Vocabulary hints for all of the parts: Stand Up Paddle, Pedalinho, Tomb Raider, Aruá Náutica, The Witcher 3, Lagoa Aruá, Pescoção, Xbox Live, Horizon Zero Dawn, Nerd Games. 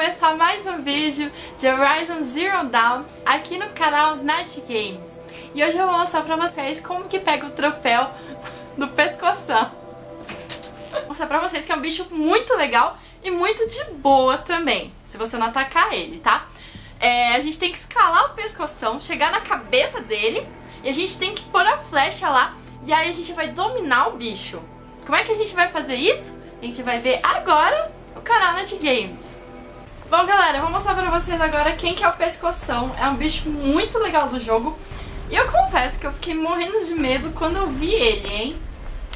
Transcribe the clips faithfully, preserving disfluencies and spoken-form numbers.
começar mais um vídeo de Horizon Zero Dawn aqui no canal Nerd Games. E hoje eu vou mostrar pra vocês como que pega o troféu do Pescoção. Vou mostrar pra vocês que é um bicho muito legal e muito de boa também, se você não atacar ele, tá? É, a gente tem que escalar o Pescoção, chegar na cabeça dele e a gente tem que pôr a flecha lá e aí a gente vai dominar o bicho. Como é que a gente vai fazer isso? A gente vai ver agora o canal Nerd Games. Bom, galera, eu vou mostrar pra vocês agora quem que é o Pescoção. É um bicho muito legal do jogo. E eu confesso que eu fiquei morrendo de medo quando eu vi ele, hein?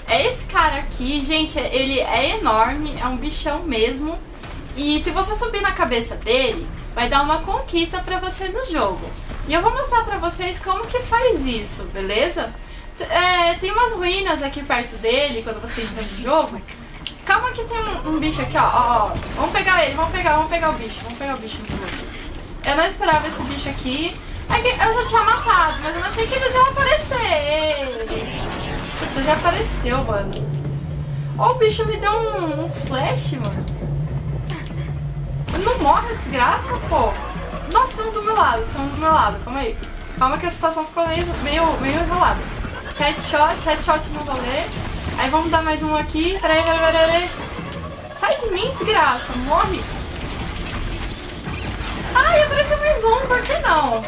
É esse cara aqui, gente, ele é enorme, é um bichão mesmo. E se você subir na cabeça dele, vai dar uma conquista pra você no jogo. E eu vou mostrar pra vocês como que faz isso, beleza? É, tem umas ruínas aqui perto dele, quando você entra no jogo. Calma que tem um, um bicho aqui, ó, ó, ó. Vamos pegar ele, vamos pegar, vamos pegar o bicho, vamos pegar o bicho. Eu não esperava esse bicho aqui. Eu já tinha matado, mas eu não achei que eles iam aparecer. Puta, já apareceu, mano. Ó, o bicho me deu um, um flash, mano. Não morre, desgraça, pô. Nossa, estão do meu lado, estão do meu lado, calma aí. Calma que a situação ficou meio, meio, meio enrolada. Headshot, headshot no rolê. Aí vamos dar mais um aqui. Peraí, peraí, peraí, peraí. Sai de mim, desgraça. Morre. Ai, apareceu mais um. Por que não?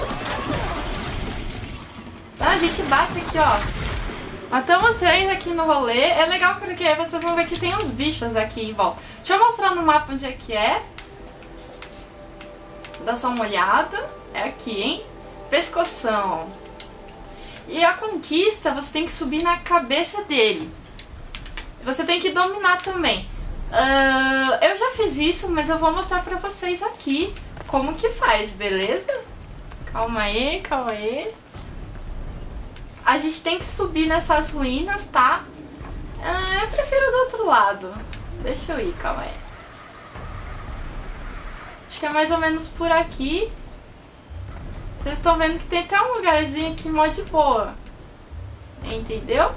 Ah, a gente bate aqui, ó. Matamos três aqui no rolê. É legal porque vocês vão ver que tem uns bichos aqui em volta. Deixa eu mostrar no mapa onde é que é. Dá só uma olhada. É aqui, hein? Pescoção. E a conquista, você tem que subir na cabeça dele. Você tem que dominar também. Uh, eu já fiz isso, mas eu vou mostrar pra vocês aqui como que faz, beleza? Calma aí, calma aí. A gente tem que subir nessas ruínas, tá? Uh, eu prefiro do outro lado. Deixa eu ir, calma aí. Acho que é mais ou menos por aqui. Vocês estão vendo que tem até um lugarzinho aqui mó de boa. Entendeu?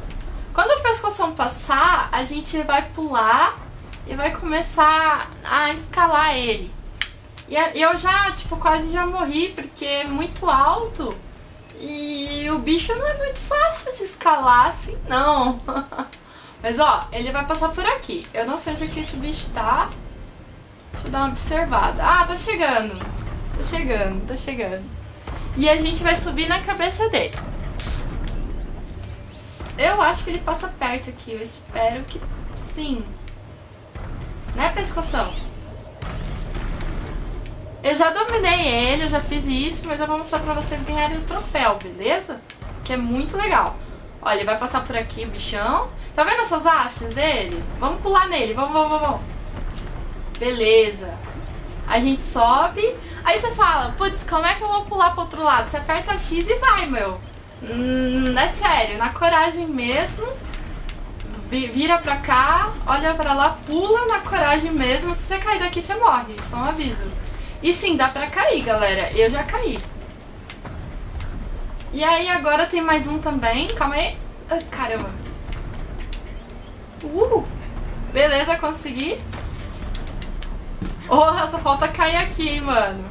Quando o Pescoção passar, a gente vai pular e vai começar a escalar ele. E eu já, tipo, quase já morri porque é muito alto. E o bicho não é muito fácil de escalar assim, não. Mas, ó, ele vai passar por aqui. Eu não sei onde é que esse bicho tá. Deixa eu dar uma observada. Ah, tá chegando. Tá chegando, tá chegando. E a gente vai subir na cabeça dele. Eu acho que ele passa perto aqui. Eu espero que sim. Né, Pescoção? Eu já dominei ele, eu já fiz isso, mas eu vou mostrar pra vocês ganharem o troféu, beleza? Que é muito legal. Olha, ele vai passar por aqui, o bichão. Tá vendo essas hastes dele? Vamos pular nele, vamos, vamos, vamos. Beleza. A gente sobe, aí você fala, putz, como é que eu vou pular pro outro lado? Você aperta X e vai, meu. Hum, é sério, na coragem mesmo. Vira pra cá, olha pra lá, pula na coragem mesmo. Se você cair daqui, você morre, só um aviso. E sim, dá pra cair, galera. Eu já caí. E aí agora tem mais um também, calma aí. Ah, caramba. Uh, beleza, consegui. Oh, só falta cair aqui, mano.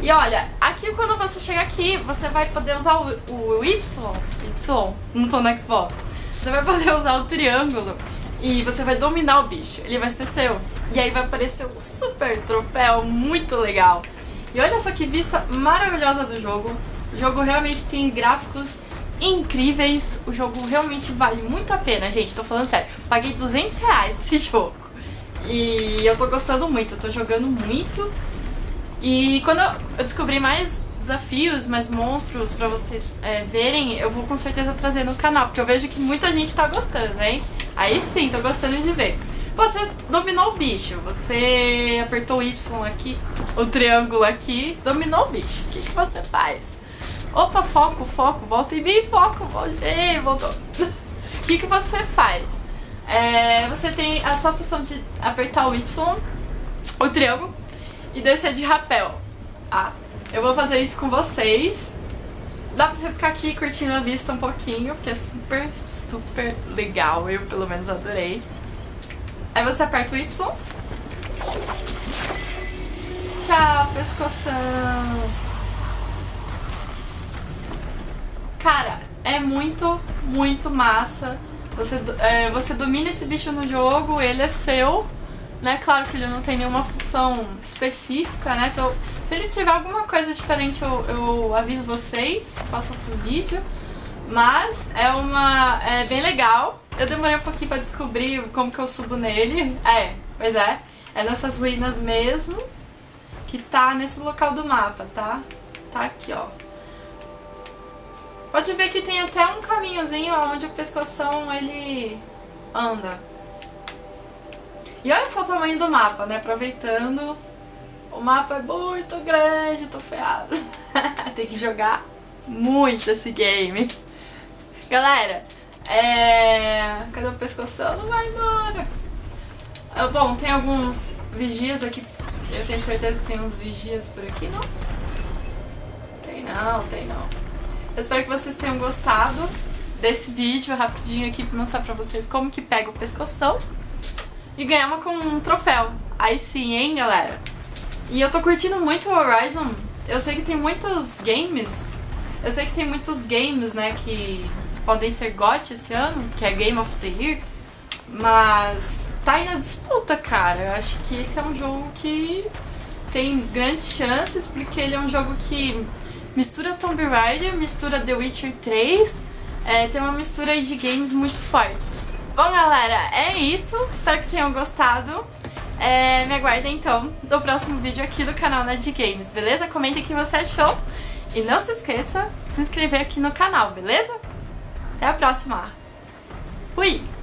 E olha, aqui quando você chegar aqui, você vai poder usar o, o Y. Y, não tô no Xbox. Você vai poder usar o triângulo e você vai dominar o bicho. Ele vai ser seu. E aí vai aparecer um super troféu muito legal. E olha só que vista maravilhosa do jogo. O jogo realmente tem gráficos incríveis. O jogo realmente vale muito a pena, gente. Tô falando sério. Paguei duzentos reais esse jogo. E eu tô gostando muito, eu tô jogando muito. E quando eu descobrir mais desafios, mais monstros pra vocês é, verem, eu vou com certeza trazer no canal, porque eu vejo que muita gente tá gostando, hein? Aí sim, tô gostando de ver. Você dominou o bicho, você apertou o Y aqui, o triângulo aqui, dominou o bicho. O que que você faz? Opa, foco, foco, volta em mim, foco, volta. Ei, voltou. O que que você faz? É, você tem a sua opção de apertar o Y, o triângulo, e descer de rapel. Ah, eu vou fazer isso com vocês. Dá pra você ficar aqui curtindo a vista um pouquinho, porque é super, super legal. Eu, pelo menos, adorei. Aí você aperta o Y. Tchau, pescoção. Cara, é muito, muito massa. Você, é, você domina esse bicho no jogo, ele é seu, né? Claro que ele não tem nenhuma função específica, né? Se, eu, se ele tiver alguma coisa diferente, eu, eu aviso vocês, faço outro vídeo. Mas é uma... é bem legal. Eu demorei um pouquinho pra descobrir como que eu subo nele. É, pois é. É nessas ruínas mesmo, que tá nesse local do mapa, tá? Tá aqui, ó. Pode ver que tem até um caminhozinho onde o pescoção, ele anda. E olha só o tamanho do mapa, né? Aproveitando. O mapa é muito grande, tô ferrado. Tem que jogar muito esse game. Galera, é... cadê o pescoção? Não vai embora. Bom, tem alguns vigias aqui. Eu tenho certeza que tem uns vigias por aqui, não? Tem não, tem não. Eu espero que vocês tenham gostado desse vídeo rapidinho aqui pra mostrar pra vocês como que pega o pescoção e ganhar uma com um troféu. Aí sim, hein, galera? E eu tô curtindo muito o Horizon. Eu sei que tem muitos games. Eu sei que tem muitos games, né, que podem ser G O T esse ano, que é Game of the Year. Mas tá aí na disputa, cara. Eu acho que esse é um jogo que tem grandes chances, porque ele é um jogo que mistura Tomb Raider, mistura The Witcher três, é, tem uma mistura de games muito fortes. Bom, galera, é isso. Espero que tenham gostado. É, me aguardem, então, do próximo vídeo aqui do canal Nerd Games, beleza? Comentem o que você achou. E não se esqueça de se inscrever aqui no canal, beleza? Até a próxima. Fui!